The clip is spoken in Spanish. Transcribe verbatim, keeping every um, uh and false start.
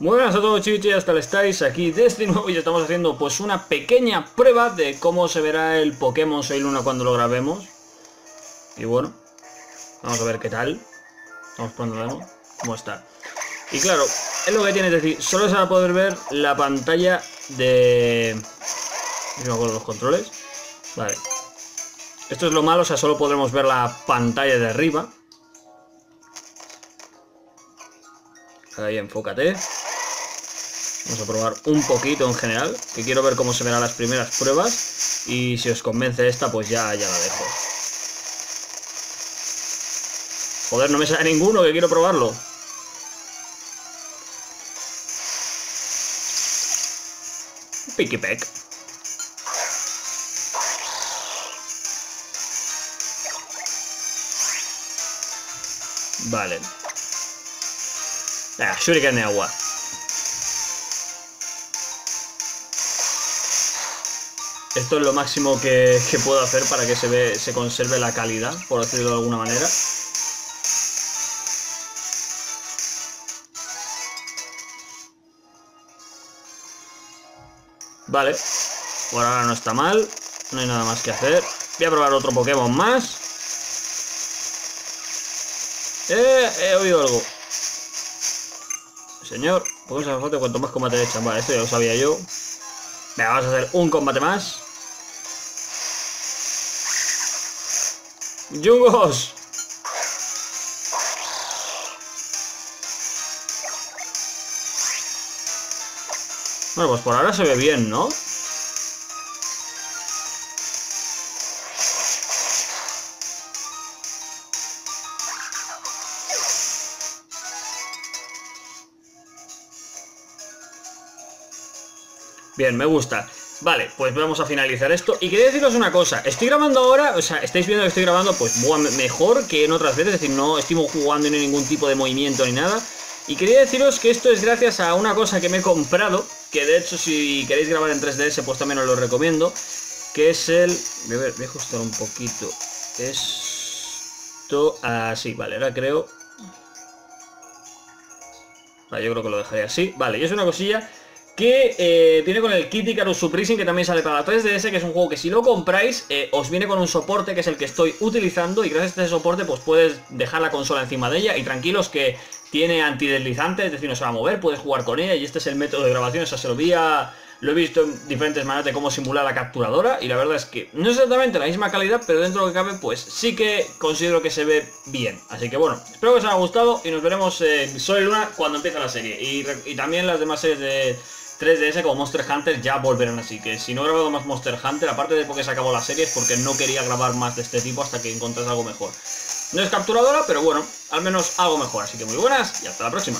Muy buenas a todos, chivichi, hasta le estáis aquí desde nuevo y estamos haciendo pues una pequeña prueba de cómo se verá el Pokémon Sol y Luna cuando lo grabemos. Y bueno, vamos a ver qué tal. Vamos poniendo cómo está. Y claro, es lo que tiene, es decir, solo se va a poder ver la pantalla de... No me acuerdo los controles. Vale. Esto es lo malo, o sea, solo podremos ver la pantalla de arriba. Ahí, enfócate. Vamos a probar un poquito en general, que quiero ver cómo se verán las primeras pruebas. Y si os convence esta, pues ya, ya la dejo. Joder, no me sale ninguno, que quiero probarlo. Pikipek. Vale. Ah, shuriken de agua. Esto es lo máximo que, que puedo hacer para que se, ve, se conserve la calidad, por decirlo de alguna manera. Vale, por ahora no está mal, no hay nada más que hacer. Voy a probar otro Pokémon más. Eh, he oído algo. Señor, Pokémon Salvaje, cuanto más combate echan. Vale, esto ya lo sabía yo. Venga, vamos a hacer un combate más. ¡Yungos! Bueno, pues por ahora se ve bien, ¿no? Bien, me gusta. Vale, pues vamos a finalizar esto. Y quería deciros una cosa. Estoy grabando ahora, o sea, estáis viendo que estoy grabando pues bueno, mejor que en otras veces. Es decir, no estoy jugando en ningún tipo de movimiento ni nada. Y quería deciros que esto es gracias a una cosa que me he comprado. Que de hecho, si queréis grabar en tres D S, pues también os lo recomiendo. Que es el... Voy a, ver, voy a ajustar un poquito esto así, vale, ahora creo... Vale, yo creo que lo dejaré así. Vale, y es una cosilla... que eh, viene con el Kid Icarus Super Racing, que también sale para la tres D S, que es un juego que si lo compráis eh, os viene con un soporte que es el que estoy utilizando, y gracias a este soporte pues puedes dejar la consola encima de ella y tranquilos que tiene antideslizante, es decir, no se va a mover, puedes jugar con ella. Y este es el método de grabación, o sea, se lo vi a... Lo he visto en diferentes maneras de cómo simular la capturadora y la verdad es que no es exactamente la misma calidad, pero dentro de lo que cabe pues sí que considero que se ve bien. Así que bueno, espero que os haya gustado y nos veremos en Sol y Luna cuando empiece la serie. Y, y también las demás series de tres D S como Monster Hunter ya volverán, así que si no he grabado más Monster Hunter, aparte de porque se acabó la serie, es porque no quería grabar más de este tipo hasta que encontrase algo mejor. No es capturadora, pero bueno, al menos algo mejor. Así que muy buenas y hasta la próxima.